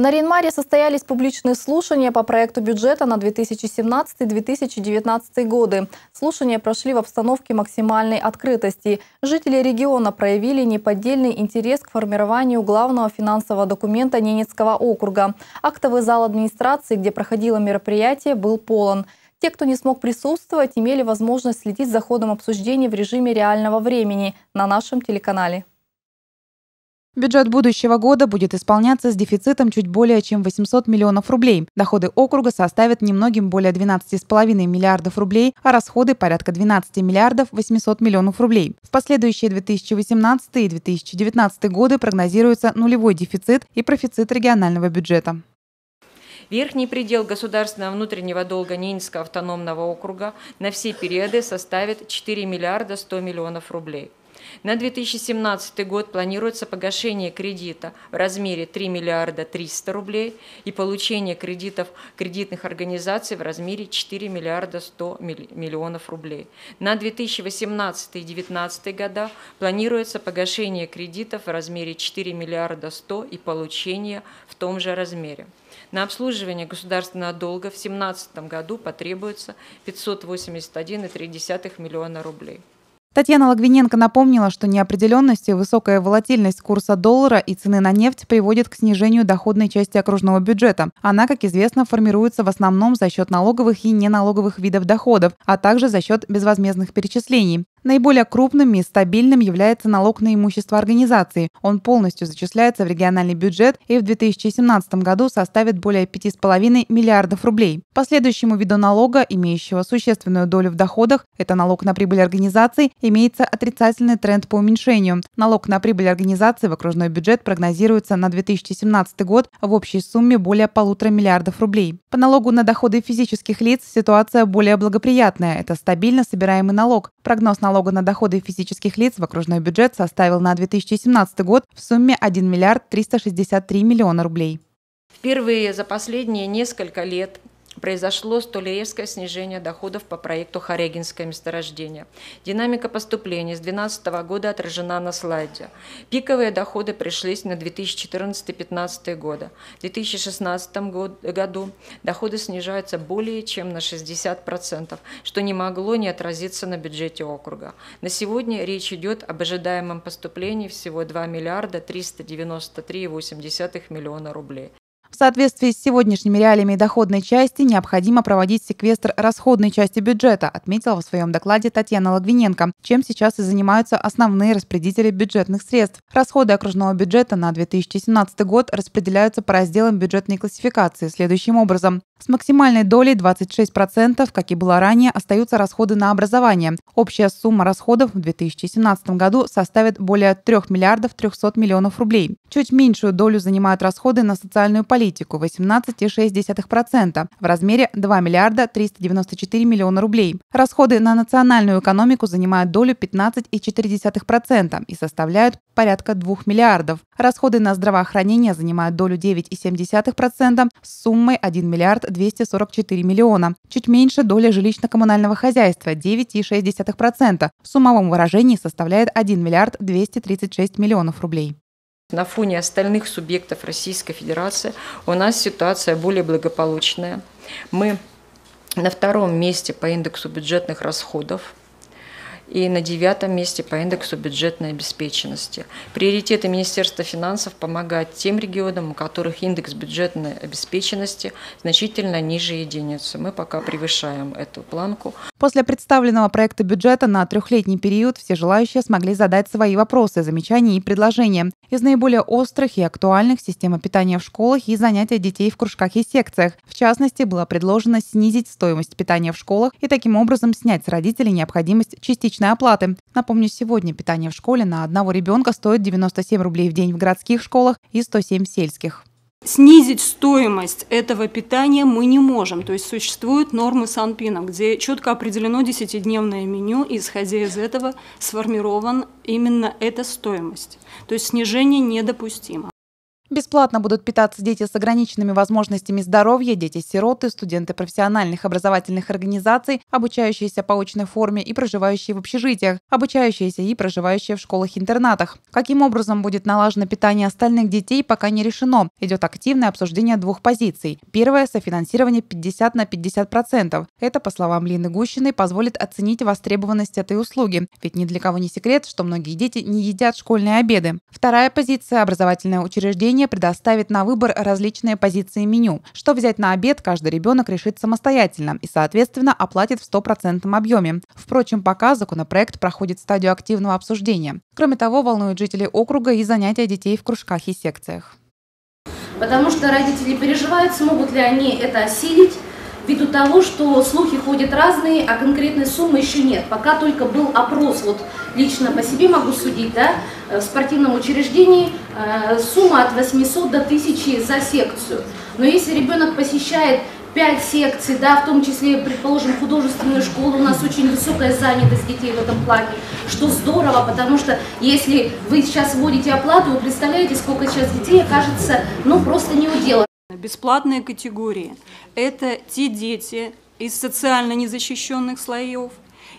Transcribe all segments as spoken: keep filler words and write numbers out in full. В Нарьян-Маре состоялись публичные слушания по проекту бюджета на две тысячи семнадцатый — две тысячи девятнадцатый годы. Слушания прошли в обстановке максимальной открытости. Жители региона проявили неподдельный интерес к формированию главного финансового документа Ненецкого округа. Актовый зал администрации, где проходило мероприятие, был полон. Те, кто не смог присутствовать, имели возможность следить за ходом обсуждений в режиме реального времени на нашем телеканале. Бюджет будущего года будет исполняться с дефицитом чуть более чем восемьсот миллионов рублей. Доходы округа составят немногим более двенадцати с половиной миллиардов рублей, а расходы порядка двенадцати миллиардов восьмисот миллионов рублей. В последующие две тысячи восемнадцатый и две тысячи девятнадцатый годы прогнозируется нулевой дефицит и профицит регионального бюджета. Верхний предел государственного внутреннего долга Ненецкого автономного округа на все периоды составит четыре миллиарда сто миллионов рублей. На две тысячи семнадцатый год планируется погашение кредита в размере три миллиарда триста рублей и получение кредитов кредитных организаций в размере четыре миллиарда сто миллионов рублей. На две тысячи восемнадцатый — две тысячи девятнадцатый года планируется погашение кредитов в размере четыре миллиарда сто и получение в том же размере. На обслуживание государственного долга в две тысячи семнадцатом году потребуется пятьсот восемьдесят один и три десятых миллиона рублей. Татьяна Логвиненко напомнила, что неопределенность и высокая волатильность курса доллара и цены на нефть приводит к снижению доходной части окружного бюджета. Она, как известно, формируется в основном за счет налоговых и неналоговых видов доходов, а также за счет безвозмездных перечислений. Наиболее крупным и стабильным является налог на имущество организации. Он полностью зачисляется в региональный бюджет и в две тысячи семнадцатом году составит более пяти с половиной миллиардов рублей. По следующему виду налога, имеющего существенную долю в доходах, это налог на прибыль организаций, имеется отрицательный тренд по уменьшению. Налог на прибыль организаций в окружной бюджет прогнозируется на две тысячи семнадцатый год в общей сумме более полутора миллиардов рублей. По налогу на доходы физических лиц ситуация более благоприятная. Это стабильно собираемый налог. Прогноз налога на доходы физических лиц в окружной бюджет составил на две тысячи семнадцатый год в сумме один миллиард триста шестьдесят три миллиона рублей. Впервые за последние несколько лет произошло столь резкое снижение доходов по проекту «Харегинское месторождение». Динамика поступлений с две тысячи двенадцатого года отражена на слайде. Пиковые доходы пришлись на две тысячи четырнадцатый — две тысячи пятнадцатый годы. В две тысячи шестнадцатом году доходы снижаются более чем на шестьдесят процентов, что не могло не отразиться на бюджете округа. На сегодня речь идет об ожидаемом поступлении всего два миллиарда триста девяносто три и восемь десятых миллиона рублей. В соответствии с сегодняшними реалиями доходной части необходимо проводить секвестр расходной части бюджета, отметила в своем докладе Татьяна Логвиненко, чем сейчас и занимаются основные распределители бюджетных средств. Расходы окружного бюджета на две тысячи семнадцатый год распределяются по разделам бюджетной классификации следующим образом. С максимальной долей двадцать шесть процентов, как и было ранее, остаются расходы на образование. Общая сумма расходов в две тысячи семнадцатом году составит более трёх миллиардов трёхсот миллионов рублей. Чуть меньшую долю занимают расходы на социальную политику. политику восемнадцать и шесть десятых процента в размере два миллиарда триста девяносто четыре миллиона рублей. Расходы на национальную экономику занимают долю пятнадцать и четыре десятых процента и составляют порядка двух миллиардов. Расходы на здравоохранение занимают долю девять и семь десятых процента с суммой один миллиард двести сорок четыре миллиона. Чуть меньше доля жилищно-коммунального хозяйства – девять и шесть десятых процента. В суммовом выражении составляет один миллиард двести тридцать шесть миллионов рублей. На фоне остальных субъектов Российской Федерации у нас ситуация более благополучная. Мы на втором месте по индексу бюджетных расходов и на девятом месте по индексу бюджетной обеспеченности. Приоритеты Министерства финансов помогают тем регионам, у которых индекс бюджетной обеспеченности значительно ниже единицы. Мы пока превышаем эту планку. После представленного проекта бюджета на трехлетний период все желающие смогли задать свои вопросы, замечания и предложения. Из наиболее острых и актуальных – система питания в школах и занятия детей в кружках и секциях. В частности, было предложено снизить стоимость питания в школах и таким образом снять с родителей необходимость частичной оплаты. Напомню, сегодня питание в школе на одного ребенка стоит девяносто семь рублей в день в городских школах и сто семь в сельских. Снизить стоимость этого питания мы не можем, то есть существуют нормы СанПИНа, где четко определено десятидневное меню, и исходя из этого сформирован именно эта стоимость, то есть снижение недопустимо. Бесплатно будут питаться дети с ограниченными возможностями здоровья, дети-сироты, студенты профессиональных образовательных организаций, обучающиеся по очной форме и проживающие в общежитиях, обучающиеся и проживающие в школах-интернатах. Каким образом будет налажено питание остальных детей, пока не решено. Идет активное обсуждение двух позиций. Первое – софинансирование пятьдесят на пятьдесят процентов. Это, по словам Лины Гущиной, позволит оценить востребованность этой услуги. Ведь ни для кого не секрет, что многие дети не едят школьные обеды. Вторая позиция – образовательное учреждение предоставит на выбор различные позиции меню. Что взять на обед, каждый ребенок решит самостоятельно и, соответственно, оплатит в стопроцентном объеме. Впрочем, пока законопроект проходит стадию активного обсуждения. Кроме того, волнуют жителей округа и занятия детей в кружках и секциях. Потому что родители переживают, смогут ли они это осилить, ввиду того, что слухи ходят разные, а конкретной суммы еще нет. Пока только был опрос, вот лично по себе могу судить, да, в спортивном учреждении сумма от восьмисот до тысячи за секцию. Но если ребенок посещает пять секций, да, в том числе, предположим, художественную школу, у нас очень высокая занятость детей в этом плане, что здорово, потому что если вы сейчас вводите оплату, вы представляете, сколько сейчас детей окажется, ну, просто не удела. Бесплатные категории – это те дети из социально незащищенных слоев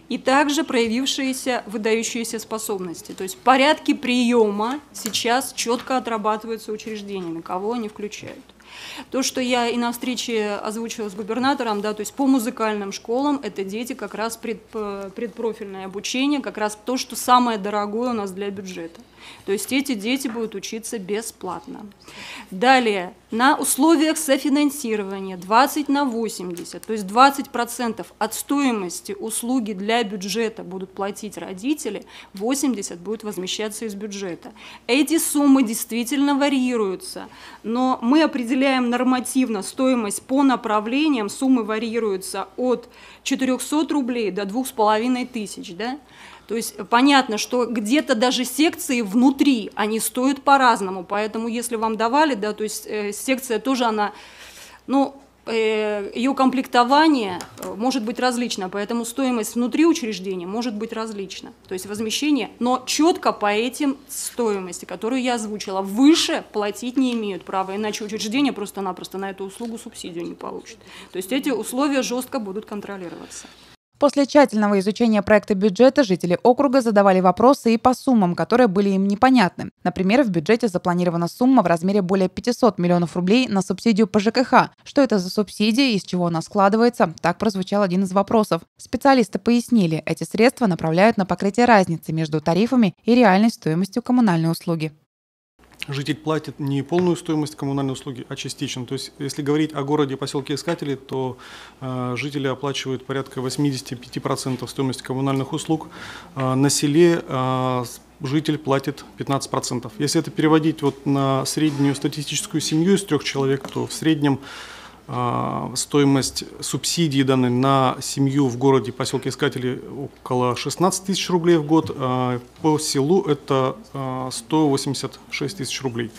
и также проявившиеся выдающиеся способности. То есть порядки приема сейчас четко отрабатываются учреждениями, кого они включают. То, что я и на встрече озвучила с губернатором, да, то есть по музыкальным школам это дети как раз пред, предпрофильное обучение, как раз то, что самое дорогое у нас для бюджета. То есть эти дети будут учиться бесплатно. Далее, на условиях софинансирования двадцать на восемьдесят, то есть двадцать процентов от стоимости услуги для бюджета будут платить родители, восемьдесят процентов будет возмещаться из бюджета. Эти суммы действительно варьируются, но мы определяем нормативно стоимость по направлениям, суммы варьируются от четырёхсот рублей до двух с половиной тысяч, да? То есть понятно, что где-то даже секции внутри, они стоят по-разному, поэтому если вам давали, да, то есть э, секция тоже она, ну, э, ее комплектование может быть различно, поэтому стоимость внутри учреждения может быть различна, то есть возмещение, но четко по этим стоимости, которые я озвучила, выше платить не имеют права, иначе учреждение просто-напросто на эту услугу субсидию не получит. То есть эти условия жестко будут контролироваться. После тщательного изучения проекта бюджета жители округа задавали вопросы и по суммам, которые были им непонятны. Например, в бюджете запланирована сумма в размере более пятисот миллионов рублей на субсидию по ЖКХ. Что это за субсидия, из чего она складывается? Так прозвучал один из вопросов. Специалисты пояснили, эти средства направляют на покрытие разницы между тарифами и реальной стоимостью коммунальной услуги. Житель платит не полную стоимость коммунальной услуги, а частично. То есть, если говорить о городе, поселке Искатели, то э, жители оплачивают порядка восьмидесяти пяти процентов стоимости коммунальных услуг. Э, на селе э, житель платит пятнадцать процентов. Если это переводить вот на среднюю статистическую семью из трех человек, то в среднем э, стоимость субсидии данной на семью в городе, поселке Искатели около шестнадцати тысяч рублей в год. Э, по селу это э, сто восемьдесят шесть тысяч рублей.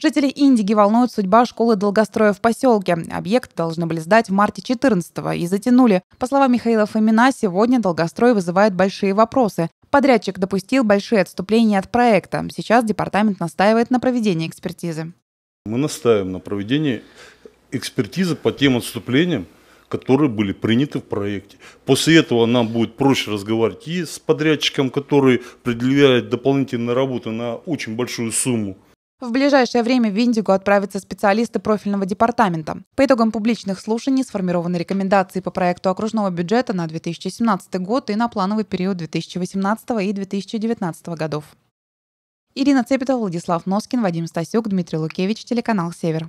Жители Индиги волнует судьба школы долгостроя в поселке. Объект должны были сдать в марте четырнадцатого и затянули. По словам Михаила Фомина, сегодня долгострой вызывает большие вопросы. Подрядчик допустил большие отступления от проекта. Сейчас департамент настаивает на проведении экспертизы. Мы настаиваем на проведении экспертизы по тем отступлениям, которые были приняты в проекте. После этого нам будет проще разговаривать и с подрядчиком, который предъявляет дополнительные работы на очень большую сумму. В ближайшее время в Индигу отправятся специалисты профильного департамента. По итогам публичных слушаний сформированы рекомендации по проекту окружного бюджета на две тысячи семнадцатый год и на плановый период две тысячи восемнадцатого и две тысячи девятнадцатого годов. Ирина Цепетова, Владислав Носкин, Вадим Стасюк, Дмитрий Лукевич, телеканал «Север».